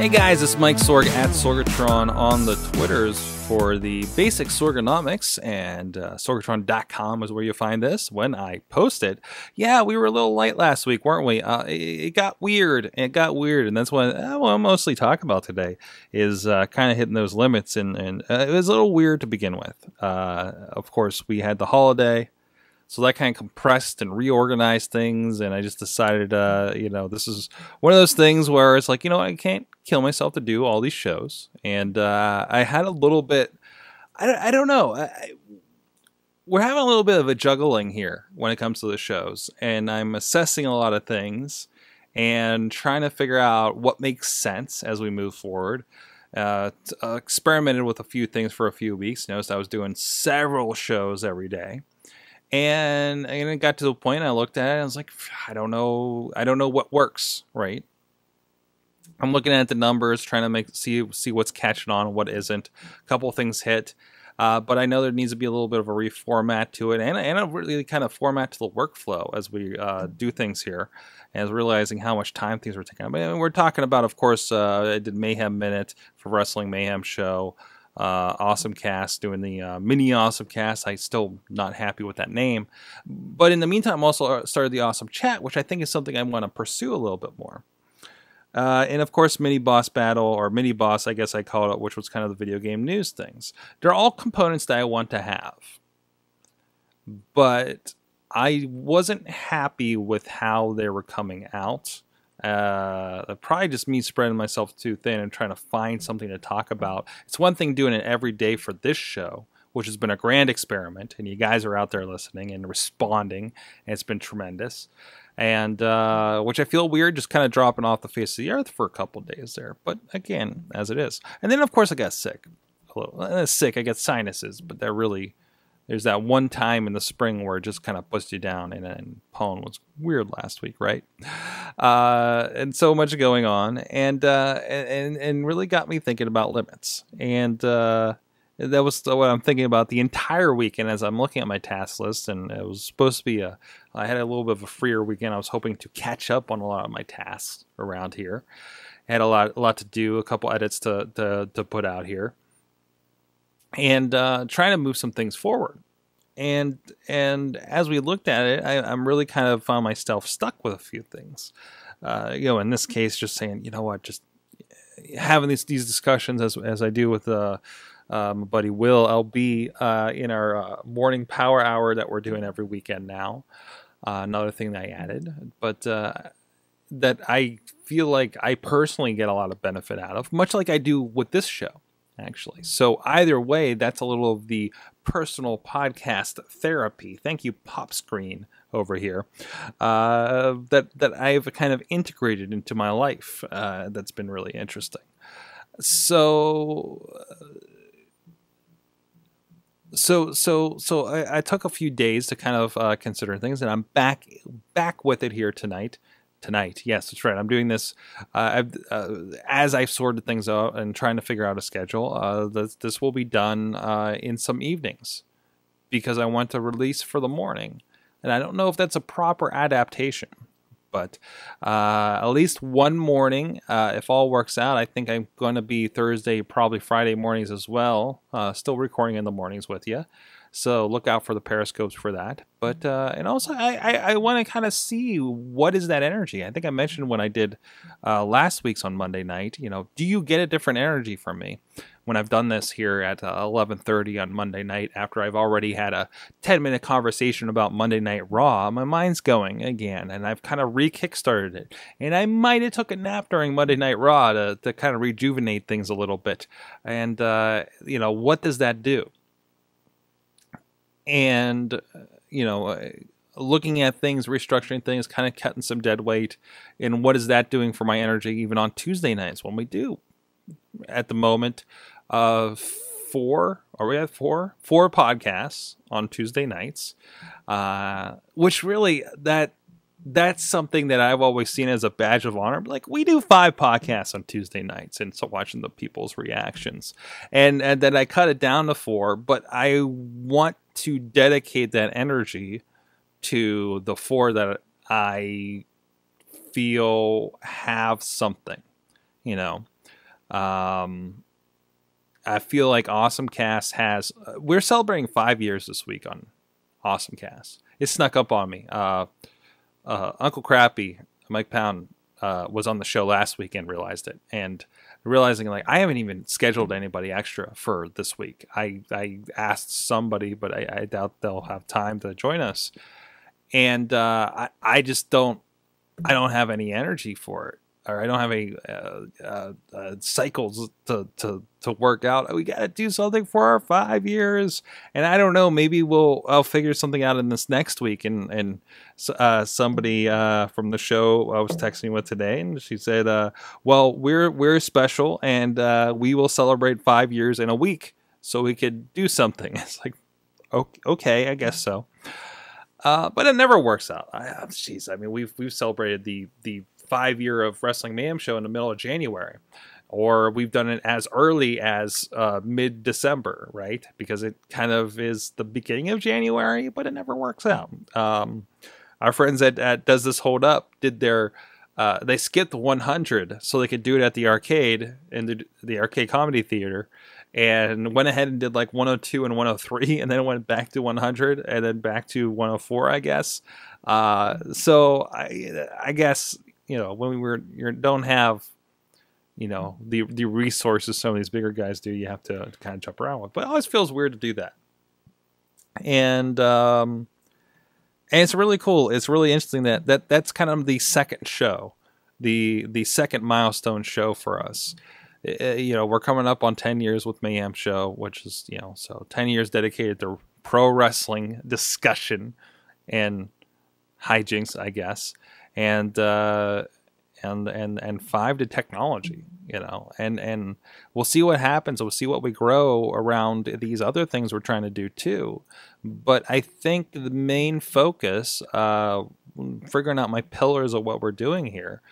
Hey guys, it's Mike Sorg at Sorgatron on the Twitters for the basic sorgonomics, and sorgatron.com is where you find this when I post it. Yeah, we were a little light last week, weren't we? It got weird, and that's what I'll mostly talk about today, is kind of hitting those limits, and it was a little weird to begin with. Of course, we had the holiday, so that kind of compressed and reorganized things, and I just decided, you know, this is one of those things where it's like, you know, I can't kill myself to do all these shows, and I had a little bit, I don't know, we're having a little bit of a juggling here when it comes to the shows, and I'm assessing a lot of things and trying to figure out what makes sense as we move forward. Experimented with a few things for a few weeks. Noticed I was doing several shows every day. And it got to the point I looked at it and I was like, I don't know what works, right? I'm looking at the numbers, trying to see what's catching on and what isn't. A couple of things hit, but I know there needs to be a little bit of a reformat to it, and a really kind of format to the workflow as we do things here, and realizing how much time things were taking up. I mean, we're talking about, of course, I did Mayhem Minute for Wrestling Mayhem show. Awesome Cast, doing the mini Awesome Cast. I'm still not happy with that name, but in the meantime, also started the Awesome Chat, which I think is something I want to pursue a little bit more. And of course, mini boss battle, or mini boss, I guess I called it, which was kind of the video game news things. They're all components that I want to have, but I wasn't happy with how they were coming out. Probably just me spreading myself too thin and trying to find something to talk about. It's one thing doing it every day for this show, which has been a grand experiment, and you guys are out there listening and responding, and it's been tremendous. And which I feel weird, just kind of dropping off the face of the earth for a couple days there. But again, as it is. And then of course I got sick. A little sick. I got sinuses, but they're really. There's that one time in the spring where it just kind of puts you down, and pollen was weird last week, right? And so much going on, and really got me thinking about limits. And that was what I'm thinking about the entire weekend as I'm looking at my task list. And it was supposed to be I had a little bit of a freer weekend. I was hoping to catch up on a lot of my tasks around here. I had a lot to do, a couple edits to put out here. And trying to move some things forward, and as we looked at it, I'm really kind of found myself stuck with a few things. You know, in this case, just saying, you know what, just having these discussions as I do with my buddy Will LB in our morning power hour that we're doing every weekend now. Another thing that I added, but that I feel like I personally get a lot of benefit out of, much like I do with this show. Actually, so either way, that's a little of the personal podcast therapy. Thank you, Pop Screen over here. That I've kind of integrated into my life. That's been really interesting. So I took a few days to kind of consider things, and I'm back with it here tonight. Tonight, yes, that's right. I'm doing this as I've sorted things out and trying to figure out a schedule. This will be done in some evenings because I want to release for the morning, and I don't know if that's a proper adaptation. But at least one morning, if all works out, I think I'm going to be Thursday, probably Friday mornings as well. Still recording in the mornings with you. So look out for the Periscopes for that. But and also I want to kind of see what is that energy. I think I mentioned when I did last week's on Monday night, you know, do you get a different energy from me when I've done this here at 11:30 on Monday night after I've already had a 10-minute conversation about Monday Night Raw? My mind's going again, and I've kind of re-kickstarted it. And I might have took a nap during Monday Night Raw to kind of rejuvenate things a little bit. And, you know, what does that do? And, you know, looking at things, restructuring things, kind of cutting some dead weight. And what is that doing for my energy even on Tuesday nights when we do, at the moment, four podcasts on Tuesday nights, which really that's something that I've always seen as a badge of honor. Like, we do 5 podcasts on Tuesday nights, and so watching the people's reactions, and then I cut it down to 4, but I want to dedicate that energy to the 4 that I feel have something, you know, I feel like Awesome Cast has... we're celebrating 5 years this week on Awesome Cast. It snuck up on me. Uncle Crappy, Mike Pound, was on the show last week and realized it. And realizing, like, I haven't even scheduled anybody extra for this week. I asked somebody, but I doubt they'll have time to join us. And I just don't... I don't have any energy for it. Or I don't have any cycles to work out. We got to do something for our 5 years, and I don't know. Maybe I'll figure something out in this next week. And somebody from the show I was texting with today, and she said, "Well, we're special, and we will celebrate 5 years in a week, so we could do something." It's like, okay, I guess so. But it never works out. Jeez, I mean, we've celebrated the 5 year of Wrestling Mayhem show in the middle of January, or we've done it as early as mid-December, right? Because it kind of is the beginning of January, but it never works out. Our friends at Does This Hold Up did their they skipped 100 so they could do it at the arcade in the arcade comedy theater, and went ahead and did like 102 and 103, and then went back to 100 and then back to 104, I guess. So I guess, you know, when you don't have, you know, the resources some of these bigger guys do, you have to kind of jump around with. But it always feels weird to do that. And it's really cool. It's really interesting that's kind of the second show, the second milestone show for us. You know, we're coming up on 10 years with Mayhem Show, which is, you know, so 10 years dedicated to pro wrestling discussion and hijinks, I guess. And 5 to technology, you know, and we'll see what happens. We'll see what we grow around these other things we're trying to do too. But I think the main focus, figuring out my pillars of what we're doing here,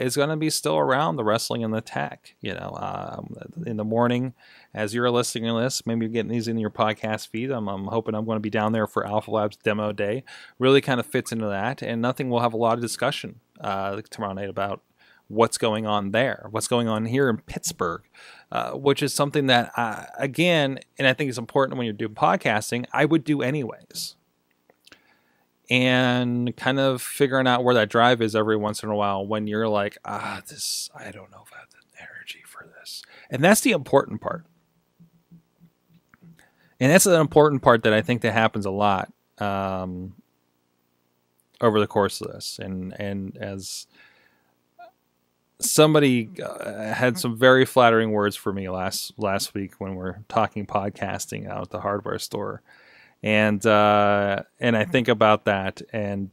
is going to be still around the wrestling and the tech. You know, in the morning, as you're listening to this, maybe you're getting these in your podcast feed. I'm hoping I'm going to be down there for Alpha Labs demo day. Really kind of fits into that, and we'll have a lot of discussion tomorrow night about what's going on there, what's going on here in Pittsburgh, which is something that, again, and I think it's important when you're doing podcasting, I would do anyways. And kind of figuring out where that drive is every once in a while when you're like, I don't know if I have the energy for this. And that's the important part. And that's an important part that I think that happens a lot over the course of this. And as somebody had some very flattering words for me last week when we're talking podcasting out at the hardware store. And I think about that, and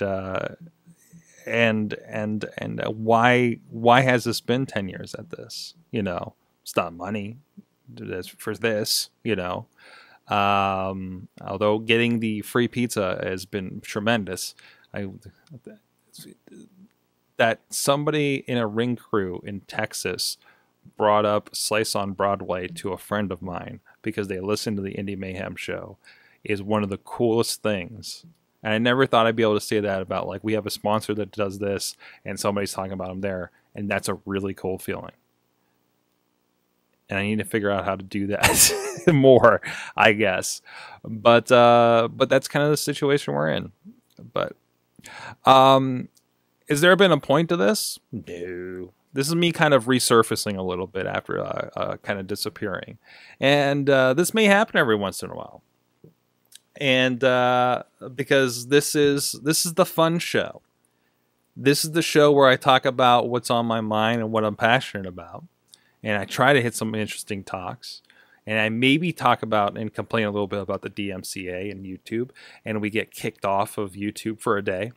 why has this been 10 years at this? You know, it's not money for this, you know, although getting the free pizza has been tremendous. That somebody in a ring crew in Texas brought up Slice on Broadway to a friend of mine because they listened to the Indie Mayhem show is one of the coolest things. And I never thought I'd be able to say that about, like, we have a sponsor that does this and somebody's talking about them there. And that's a really cool feeling. And I need to figure out how to do that more, I guess. But that's kind of the situation we're in. But is there been a point to this? No. This is me kind of resurfacing a little bit after kind of disappearing. And this may happen every once in a while. And because this is the fun show. This is the show where I talk about what's on my mind and what I'm passionate about. And I try to hit some interesting talks. And I maybe talk about and complain a little bit about the DMCA and YouTube. And we get kicked off of YouTube for a day,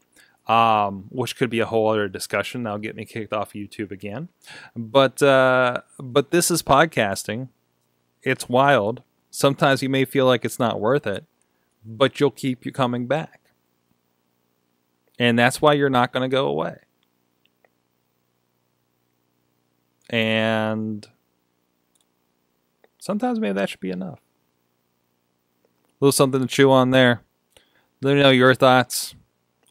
which could be a whole other discussion. That'll get me kicked off YouTube again. But this is podcasting. It's wild. Sometimes you may feel like it's not worth it, but you'll keep you coming back. And that's why you're not going to go away. And sometimes maybe that should be enough. A little something to chew on there. Let me know your thoughts.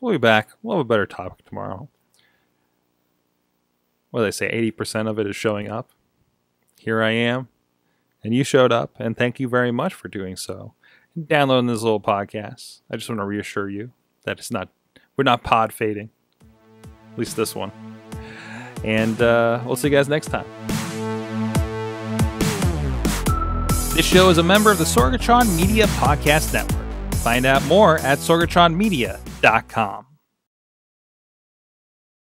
We'll be back. We'll have a better topic tomorrow. What do they say? 80% of it is showing up. here I am, and you showed up, and thank you very much for doing so. And downloading this little podcast, I just want to reassure you that it's not, we're not pod fading, at least this one. And we'll see you guys next time. This show is a member of the Sorgatron Media Podcast Network. Find out more at sorgatronmedia.com.